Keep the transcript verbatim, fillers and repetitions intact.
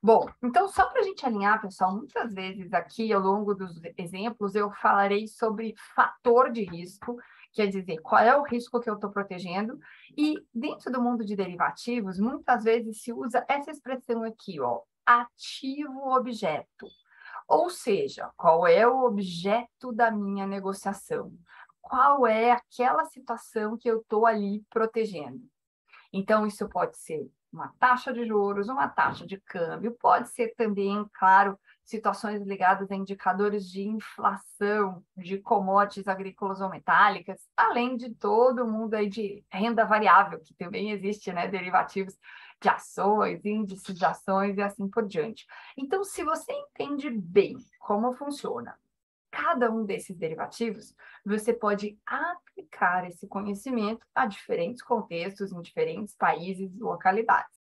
Bom, então só para a gente alinhar, pessoal, muitas vezes aqui ao longo dos exemplos eu falarei sobre fator de risco, quer dizer, qual é o risco que eu estou protegendo, e dentro do mundo de derivativos, muitas vezes se usa essa expressão aqui, ó, ativo objeto, ou seja, qual é o objeto da minha negociação, qual é aquela situação que eu estou ali protegendo. Então, isso pode ser uma taxa de juros, uma taxa de câmbio, pode ser também, claro, situações ligadas a indicadores de inflação, de commodities agrícolas ou metálicas, além de todo mundo aí de renda variável, que também existe, né, derivativos de ações, índices de ações e assim por diante. Então, se você entende bem como funciona cada um desses derivativos, você pode aplicar esse conhecimento a diferentes contextos, em diferentes países e localidades.